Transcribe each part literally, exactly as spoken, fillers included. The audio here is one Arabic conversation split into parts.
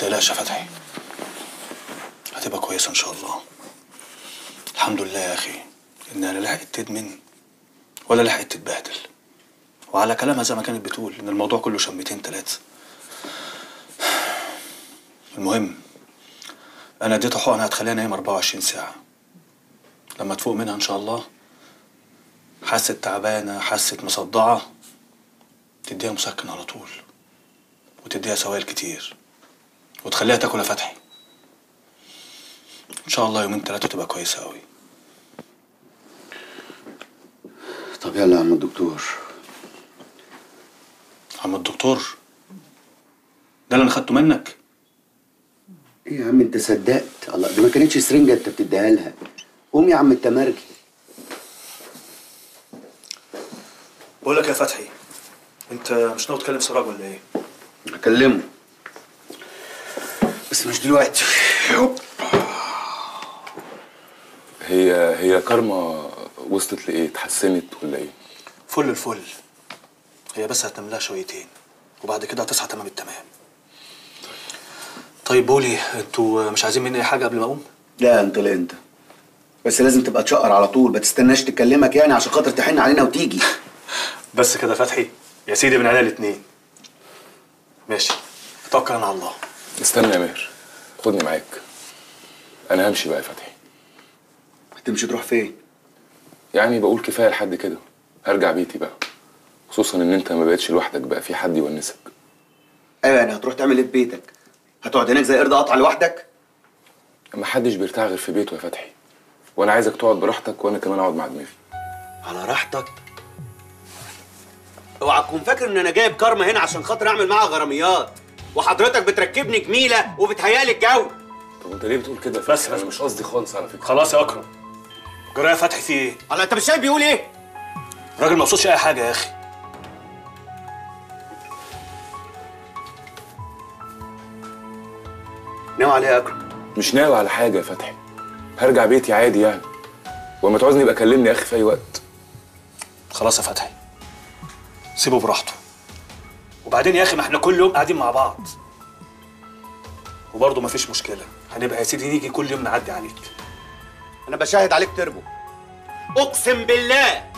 تقلقش يا فتحي، هتبقى كويسه ان شاء الله. الحمد لله يا اخي انها لا لحقت تدمن ولا لحقت تتبهدل، وعلى كلامها زي ما كانت بتقول ان الموضوع كله شميتين تلاته. المهم انا اديتها حقنه هتخليها نايمه أربعة وعشرين ساعه، لما تفوق منها ان شاء الله حست تعبانه حست مصدعه تديها مسكن على طول، وتديها سوائل كتير، وتخليها تاكل يا فتحي. ان شاء الله يومين ثلاثه تبقى كويسه قوي. طب يلا يا عم الدكتور. عم الدكتور ده اللي انا خدته منك؟ ايه يا عم انت صدقت؟ الله، دي ما كانتش سرنجه انت بتديها لها. قوم يا عم انت مرجي. بقول لك يا فتحي، انت مش ناوي تكلم سراج ولا ايه؟ هكلمه بس مش دلوقتي. هي هي كارما وصلت لايه؟ اتحسنت ولا ايه؟ فل الفل. هي بس هتنام لها شويتين وبعد كده هتصحى تمام التمام. طيب بولي، انتوا مش عايزين مني اي حاجه قبل ما اقوم؟ لا انت لا انت بس لازم تبقى تشقر على طول، ما تستناش تكلمك يعني عشان خاطر تحن علينا وتيجي. بس كده فتحي يا سيدي، من عينيا الاثنين. ماشي، اتوكل انا على الله. استنى يا ماهر، خدني معاك. انا همشي بقى يا فتحي. هتمشي تروح فين؟ يعني بقول كفايه لحد كده، هرجع بيتي بقى، خصوصا ان انت ما بقتش لوحدك بقى، في حد يونسك. ايوه يعني هتروح تعمل ايه في بيتك؟ هتقعد هناك زي قرد قطع لوحدك؟ ما حدش بيرتاح غير في بيته يا فتحي، وانا عايزك تقعد براحتك وانا كمان اقعد مع دماغي. على راحتك؟ اوعى تكون فاكر ان انا جايب كارما هنا عشان خاطر اعمل معاها غراميات، وحضرتك بتركبني جميله وبتهيالي الجو. طب انت ليه بتقول كده؟ بس انا مش قصدي خالص على فكره. خلاص يا اكرم، جرايه فتحي في ايه؟ على انت مش شايف بيقول ايه؟ الراجل ما قصدش اي حاجه يا اخي. ناوي على ايه يا اكرم؟ مش ناوي على حاجه يا فتحي، هرجع بيتي عادي يعني، ولما تعوزني يبقى كلمني يا اخي في اي وقت. خلاص يا فتحي، سيبه براحته. وبعدين يا اخي ما احنا كل يوم قاعدين مع بعض، وبرضه مفيش مشكله، هنبقى يا سيدي نيجي كل يوم نعدي عليك. انا بشاهد عليك تربو، اقسم بالله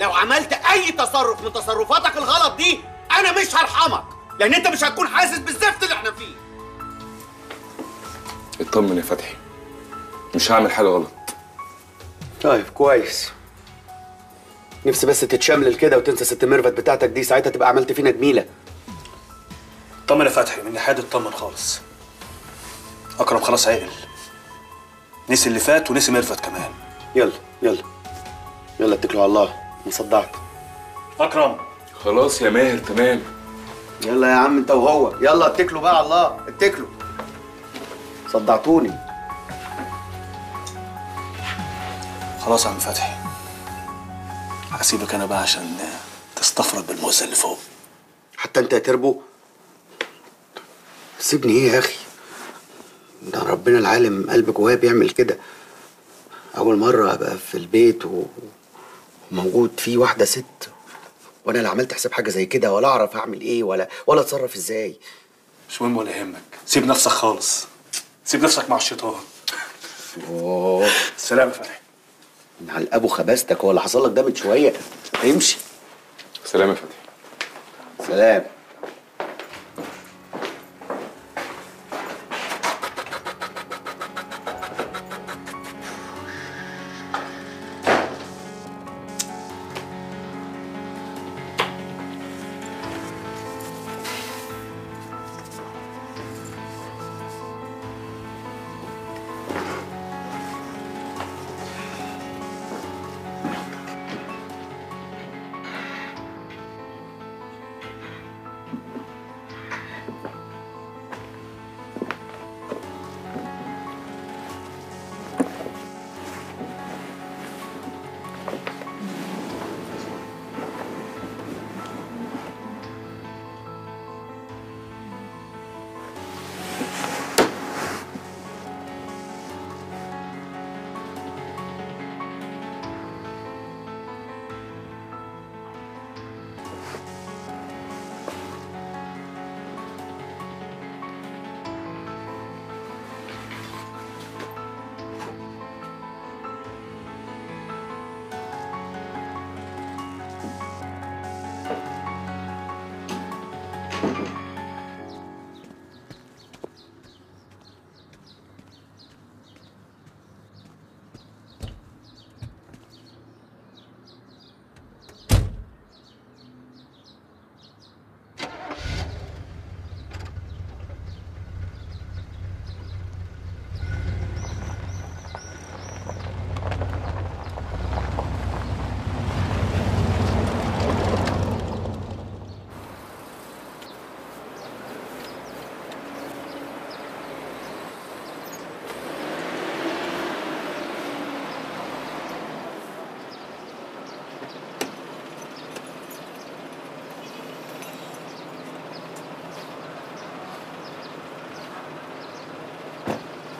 لو عملت اي تصرف من تصرفاتك الغلط دي انا مش هرحمك، لان انت مش هتكون حاسس بالزفت اللي احنا فيه. اطمن يا فتحي، مش هعمل حاجه غلط. طيب كويس، نفسي بس تتشملل كده وتنسى ست ميرفت بتاعتك دي، ساعتها تبقى عملت فينا جميله. اطمن يا فتحي، من ناحيه اطمن خالص. اكرم خلاص عقل، نسي اللي فات ونسي ميرفت كمان. يلا يلا يلا اتكلوا على الله، ما صدعت. اكرم خلاص يا ماهر تمام. يلا يا عم انت وهو، يلا اتكلوا بقى على الله، اتكلوا. صدعتوني. خلاص يا عم فتحي، هسيبك انا بقى عشان تستفرد بالمؤذة اللي فوق. حتى انت يا تربو سيبني. ايه يا اخي ده ربنا العالم، قلب جواه بيعمل كده. اول مره ابقى في البيت وموجود فيه واحده ست، وانا اللي عملت حساب حاجه زي كده، ولا اعرف اعمل ايه ولا ولا اتصرف ازاي. مش مهم ولا يهمك، سيب نفسك خالص، سيب نفسك مع الشيطان. اوه السلام يا فتحي. من على ابو خباستك، هو اللي حصل لك ده من شويه. امشي. سلام يا فتحي. سلام.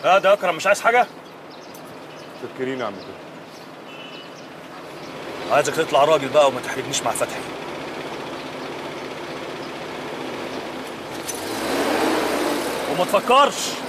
لا ده أكرم مش عايز حاجة؟ تفكريني يا عم كده. عايزك تطلع راجل بقى وما تحرجنيش مع فتحي. وما تفكرش